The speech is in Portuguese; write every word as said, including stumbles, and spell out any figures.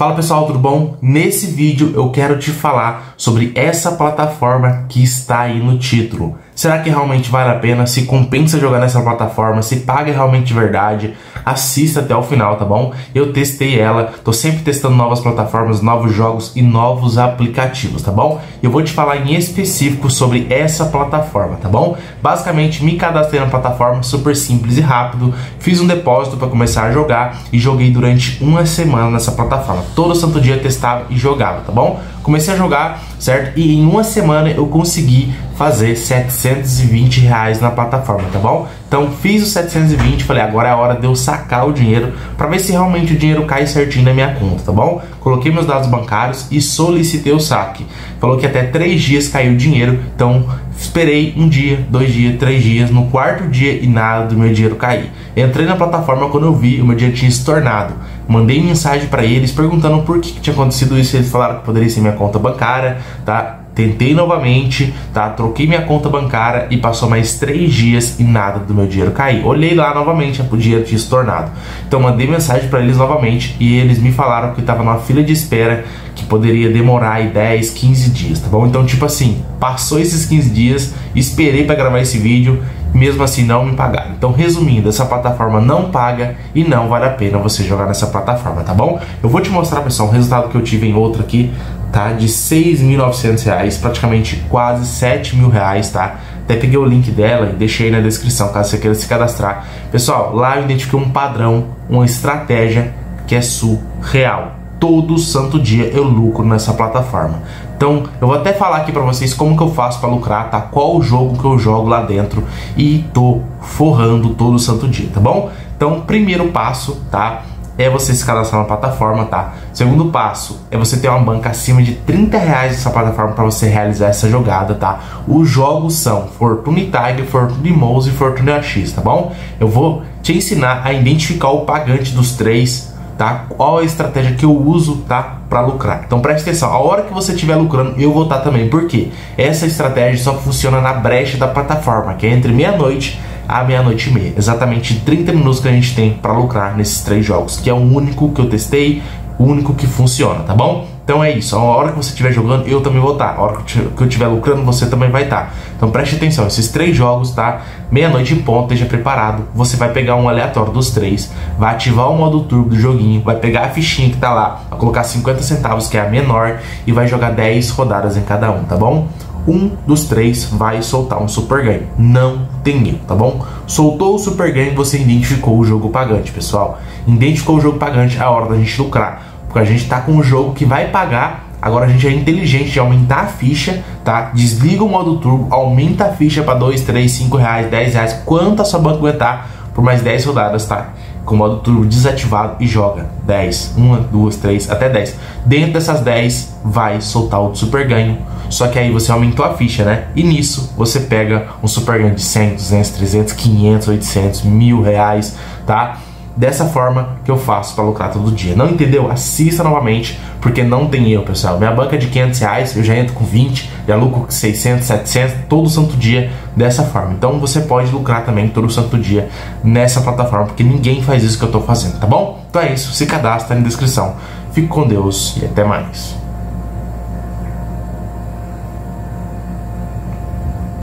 Fala pessoal, tudo bom? Nesse vídeo eu quero te falar sobre essa plataforma que está aí no título. Será que realmente vale a pena? Se compensa jogar nessa plataforma? Se paga realmente de verdade? Assista até o final, tá bom? Eu testei ela, tô sempre testando novas plataformas, novos jogos e novos aplicativos, tá bom? Eu vou te falar em específico sobre essa plataforma, tá bom? Basicamente me cadastrei na plataforma, super simples e rápido, fiz um depósito para começar a jogar e joguei durante uma semana nessa plataforma. Todo santo dia testava e jogava, tá bom? Comecei a jogar, certo? E em uma semana eu consegui fazer setecentos e vinte reais na plataforma, tá bom? Então fiz os setecentos e vinte, falei, agora é a hora de eu sacar o dinheiro para ver se realmente o dinheiro cai certinho na minha conta, tá bom? Coloquei meus dados bancários e solicitei o saque. Falou que até três dias caiu o dinheiro, então esperei um dia, dois dias, três dias, no quarto dia e nada do meu dinheiro cair. Entrei na plataforma quando eu vi, o meu dinheiro tinha se tornado. Mandei mensagem para eles perguntando por que, que tinha acontecido isso, eles falaram que poderia ser minha conta bancária, tá? Tentei novamente, tá? Troquei minha conta bancária e passou mais três dias e nada do meu dinheiro cair. Olhei lá novamente, o dinheiro tinha se tornado. Então mandei mensagem para eles novamente e eles me falaram que estava numa fila de espera que poderia demorar aí dez, quinze dias, tá bom? Então tipo assim, passou esses quinze dias, esperei para gravar esse vídeo, mesmo assim não me pagaram. Então resumindo, essa plataforma não paga e não vale a pena você jogar nessa plataforma, tá bom? Eu vou te mostrar, pessoal, o resultado que eu tive em outra aqui, tá? De seis mil e novecentos reais, praticamente quase sete mil reais, tá? Até peguei o link dela e deixei aí na descrição, caso você queira se cadastrar. Pessoal, lá eu identifiquei um padrão, uma estratégia que é surreal. Todo santo dia eu lucro nessa plataforma. Então eu vou até falar aqui pra vocês como que eu faço pra lucrar, tá? Qual o jogo que eu jogo lá dentro e tô forrando todo santo dia, tá bom? Então primeiro passo, tá? É você se cadastrar na plataforma, tá? Segundo passo é você ter uma banca acima de trinta reais nessa plataforma para você realizar essa jogada, tá? Os jogos são Fortune Tiger, Fortune Mouse e Fortune A X, tá bom? Eu vou te ensinar a identificar o pagante dos três, tá? Qual a estratégia que eu uso, tá? Para lucrar. Então preste atenção, a hora que você estiver lucrando, eu vou estar também, porque essa estratégia só funciona na brecha da plataforma, que é entre meia-noite à meia-noite e meia, exatamente trinta minutos que a gente tem para lucrar nesses três jogos, que é o único que eu testei, o único que funciona, tá bom? Então é isso, a hora que você estiver jogando, eu também vou estar, a hora que eu estiver lucrando, você também vai estar. Então preste atenção, esses três jogos, tá? Meia-noite em ponto, esteja preparado, você vai pegar um aleatório dos três, vai ativar o modo turbo do joguinho, vai pegar a fichinha que tá lá, vai colocar cinquenta centavos, que é a menor, e vai jogar dez rodadas em cada um, tá bom? Um dos três vai soltar um super ganho, não tem erro, tá bom? Soltou o super ganho, você identificou o jogo pagante, pessoal. Identificou o jogo pagante, é a hora da gente lucrar, porque a gente tá com um jogo que vai pagar. Agora a gente é inteligente de aumentar a ficha, tá? Desliga o modo turbo, aumenta a ficha para dois, três, cinco reais, dez reais, quanto a sua banca aguentar por mais dez rodadas, tá? Com o modo turbo desativado e joga dez, uma, duas, três, até dez. Dentro dessas dez vai soltar o super ganho, só que aí você aumentou a ficha, né? E nisso você pega um super ganho de cem, duzentos, trezentos, quinhentos, oitocentos, mil reais, tá? Dessa forma que eu faço para lucrar todo dia. Não entendeu? Assista novamente, porque não tem erro, pessoal. Minha banca é de quinhentos reais, eu já entro com vinte, já lucro com seiscentos, setecentos, todo santo dia dessa forma. Então você pode lucrar também todo santo dia nessa plataforma, porque ninguém faz isso que eu tô fazendo, tá bom? Então é isso, se cadastra na descrição. Fique com Deus e até mais.